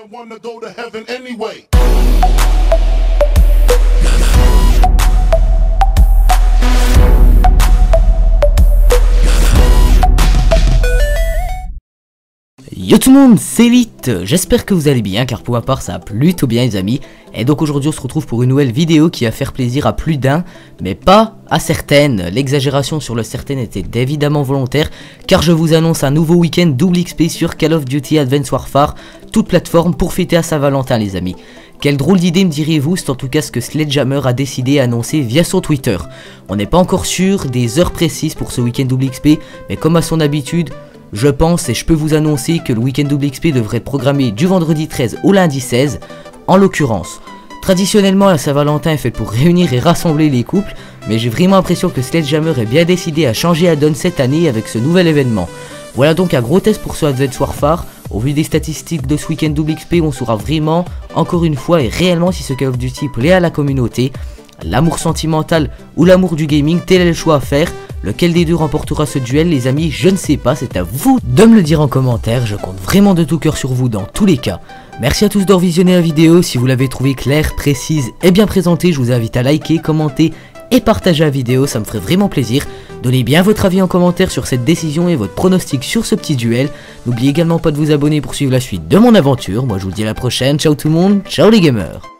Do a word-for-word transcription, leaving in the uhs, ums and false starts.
the one to go to heaven anyway. Yo tout le monde, c'est Vite. J'espère que vous allez bien, car pour ma part ça a plutôt bien les amis. Et donc aujourd'hui on se retrouve pour une nouvelle vidéo qui va faire plaisir à plus d'un, mais pas à certaines. L'exagération sur le certaine était évidemment volontaire, car je vous annonce un nouveau week-end double X P sur Call of Duty Advanced Warfare, toute plateforme, pour fêter à Saint-Valentin les amis. Quelle drôle d'idée me diriez-vous, c'est en tout cas ce que Sledgehammer a décidé et annoncé via son Twitter. On n'est pas encore sûr des heures précises pour ce week-end double X P, mais comme à son habitude, je pense et je peux vous annoncer que le week-end double X P devrait être programmé du vendredi treize au lundi seize, en l'occurrence. Traditionnellement, la Saint-Valentin est faite pour réunir et rassembler les couples, mais j'ai vraiment l'impression que Sledgehammer est bien décidé à changer la donne cette année avec ce nouvel événement. Voilà donc un gros test pour ce Advanced Warfare. Au vu des statistiques de ce week-end double X P, on saura vraiment, encore une fois et réellement, si ce Call of Duty plaît à la communauté. L'amour sentimental ou l'amour du gaming, tel est le choix à faire. Lequel des deux remportera ce duel les amis, je ne sais pas, c'est à vous de me le dire en commentaire, je compte vraiment de tout cœur sur vous dans tous les cas. Merci à tous d'avoir visionné la vidéo, si vous l'avez trouvée claire, précise et bien présentée, je vous invite à liker, commenter et partager la vidéo, ça me ferait vraiment plaisir. Donnez bien votre avis en commentaire sur cette décision et votre pronostic sur ce petit duel. N'oubliez également pas de vous abonner pour suivre la suite de mon aventure, moi je vous dis à la prochaine, ciao tout le monde, ciao les gamers.